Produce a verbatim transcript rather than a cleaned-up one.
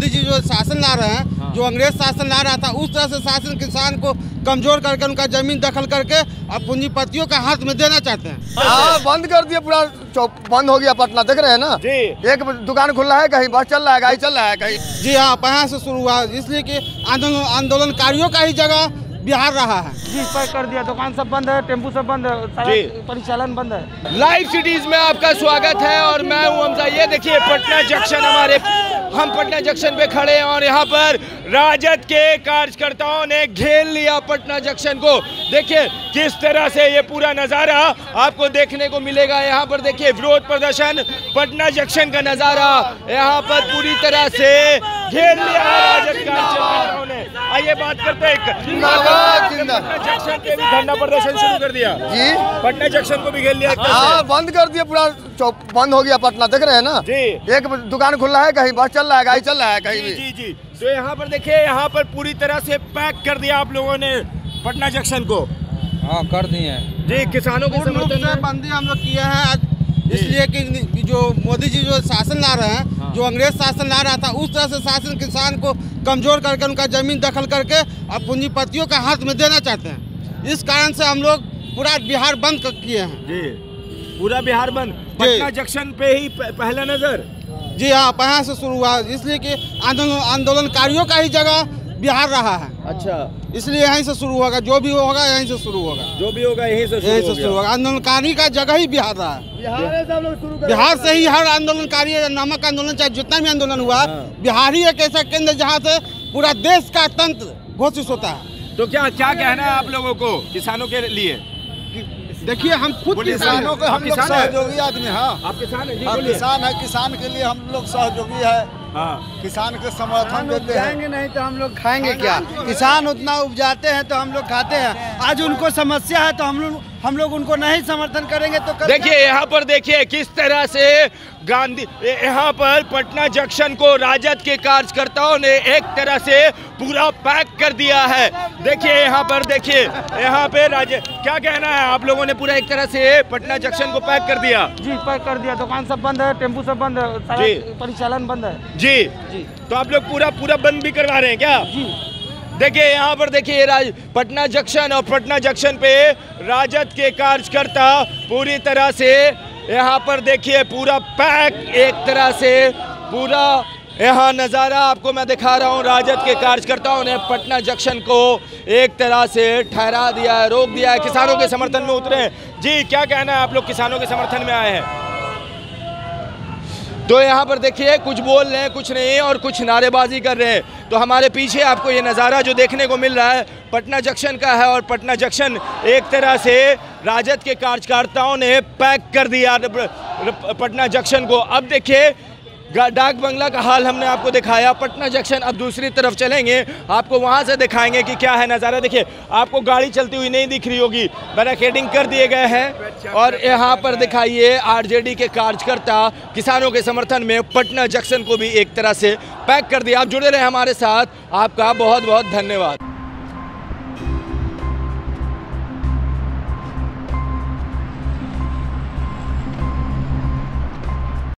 मोदी जी जो शासन ला रहे हैं, हाँ। जो अंग्रेज शासन ला रहा था उस तरह से शासन किसान को कमजोर करके उनका जमीन दखल करके अब पूंजीपतियों के हाथ में देना चाहते हैं। हाँ, बंद कर दिया, पूरा चौक बंद हो गया पटना, देख रहे हैं ना जी। एक दुकान खुल रहा है, कहीं बस चल रहा है, गाड़ी चल रहा है कहीं जी। हाँ, यहाँ से शुरू हुआ, इसलिए कि आंदोलन आंदोलनकारियों का ही जगह बिहार रहा है जी। पैक कर दिया, दुकान सब बंद है, टेम्पू सब बंद है, परिचालन बंद है। लाइव सिटीज में आपका स्वागत है और मैं हूँ हमजा। ये देखिए पटना जंक्शन, हमारे हम पटना जंक्शन पे खड़े हैं और यहाँ पर राजद के कार्यकर्ताओं ने घेर लिया पटना जंक्शन को। देखिए किस तरह से ये पूरा नज़ारा आपको देखने को मिलेगा। यहाँ पर देखिए विरोध प्रदर्शन, पटना जंक्शन का नज़ारा यहाँ पर पूरी तरह से घेर लिया राजद कार्यकर्ताओं ने। आइए बात करते हैं, जंक्शन पे भी धरना प्रदर्शन शुरू कर दिया जी, पटना जंक्शन को भी घेर लिया। हाँ, बंद कर दिया, पूरा चौक बंद हो गया पटना, देख रहे हैं ना जी। एक दुकान खुल रहा है, कहीं बस चल रहा है, गाड़ी चल रहा है कहीं जी जी। तो यहाँ पर देखिए, यहाँ पर पूरी तरह से पैक कर दिया आप लोगों ने पटना जंक्शन को। हाँ, कर दिए जी। किसानों को बंदी हम लोग किए हैं आज, इसलिए कि जो मोदी जी जो शासन ला रहे हैं, हाँ। जो अंग्रेज शासन ला रहा था उस तरह से शासन किसान को कमजोर करके उनका जमीन दखल करके अब पूंजीपतियों के हाथ में देना चाहते हैं। इस कारण से हम लोग पूरा बिहार बंद किए हैं जी, पूरा बिहार बंद। पटना जंक्शन पे ही पहला नजर जी। हाँ, यहाँ से शुरू हुआ, इसलिए कि आंदोलन आंदोलनकारियों का ही जगह बिहार रहा है। अच्छा, इसलिए यहीं से शुरू होगा, जो भी होगा यहीं से शुरू होगा, जो भी होगा यहीं से यहीं से शुरू होगा। आंदोलनकारी का जगह ही बिहार रहा है, बिहार से ही हर आंदोलनकारी नामक आंदोलन, चाहे जितना भी आंदोलन हुआ, बिहार ही एक ऐसा केंद्र जहाँ से पूरा देश का तंत्र घोषित होता है। तो क्या क्या कहना है आप लोगों को किसानों के लिए? देखिए हम खुद किसानों को, हम लोग सहयोगी आदमी है। आप किसान है, किसान है, किसान के लिए हम लोग सहयोगी है। हाँ, किसान के समर्थन देते हैं, नहीं तो हम लोग खाएंगे क्या? किसान उतना उपजाते हैं तो हम लोग खाते हैं। आज उनको समस्या है तो हम लोग हम लोग उनको नहीं समर्थन करेंगे तो कर। देखिए यहाँ पर देखिए किस तरह से गांधी, यहाँ पर पटना जंक्शन को राजद के कार्यकर्ताओं ने एक तरह से पूरा पैक कर दिया है। देखिए यहाँ पर, देखिए यहाँ पे राजद, क्या कहना है आप लोगों ने? पूरा एक तरह से पटना जंक्शन को पैक कर दिया जी, पैक कर दिया, दुकान सब बंद है, टेम्पू सब बंद है, परिचालन बंद है जी जी। तो आप लोग पूरा पूरा बंद भी करवा रहे हैं क्या जी? देखिए यहाँ पर देखिए राज पटना जंक्शन, और पटना जंक्शन पे राजद के कार्यकर्ता पूरी तरह से यहाँ पर देखिए पूरा पैक, एक तरह से पूरा यहाँ नज़ारा आपको मैं दिखा रहा हूँ। राजद के कार्यकर्ताओं ने पटना जंक्शन को एक तरह से ठहरा दिया है, रोक दिया है। किसानों के समर्थन में उतरे हैं जी। क्या कहना है आप लोग किसानों के समर्थन में आए हैं? तो यहाँ पर देखिए कुछ बोल रहे हैं, कुछ नहीं, और कुछ नारेबाजी कर रहे हैं। तो हमारे पीछे आपको ये नज़ारा जो देखने को मिल रहा है पटना जंक्शन का है, और पटना जंक्शन एक तरह से राजद के कार्यकर्ताओं ने पैक कर दिया पटना जंक्शन को। अब देखिए डाक बंगला का हाल हमने आपको दिखाया पटना जंक्शन, अब दूसरी तरफ चलेंगे, आपको वहाँ से दिखाएंगे कि क्या है नज़ारा। देखिए आपको गाड़ी चलती हुई नहीं दिख रही होगी, बैरिकेडिंग कर दिए गए हैं। और यहाँ पर दिखाइए आरजेडी के कार्यकर्ता किसानों के समर्थन में पटना जंक्शन को भी एक तरह से पैक कर दिया। आप जुड़े रहे हमारे साथ, आपका बहुत बहुत धन्यवाद।